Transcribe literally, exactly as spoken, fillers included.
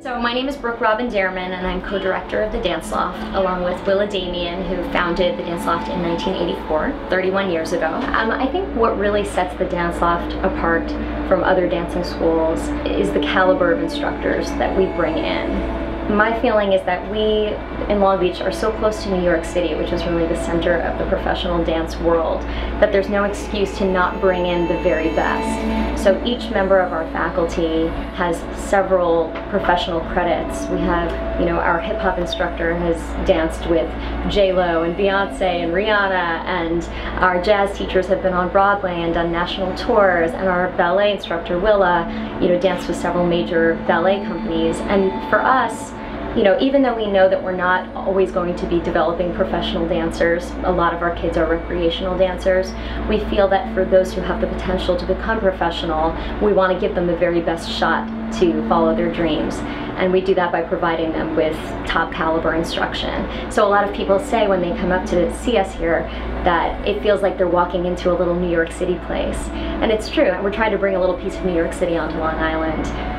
So my name is Brooke Robin Derman, and I'm co-director of The Dance Loft, along with Willa Damian, who founded The Dance Loft in nineteen eighty-four, thirty-one years ago. Um, I think what really sets The Dance Loft apart from other dancing schools is the caliber of instructors that we bring in. My feeling is that we in Long Beach are so close to New York City, which is really the center of the professional dance world, that there's no excuse to not bring in the very best. So each member of our faculty has several professional credits. We have, you know, our hip hop instructor has danced with J-Lo and Beyonce and Rihanna, and our jazz teachers have been on Broadway and done national tours, and our ballet instructor, Willa, you know, danced with several major ballet companies. And for us, you know, even though we know that we're not always going to be developing professional dancers, a lot of our kids are recreational dancers, we feel that for those who have the potential to become professional, we want to give them the very best shot to follow their dreams. And we do that by providing them with top caliber instruction. So a lot of people say when they come up to see us here that it feels like they're walking into a little New York City place. And it's true, and we're trying to bring a little piece of New York City onto Long Island.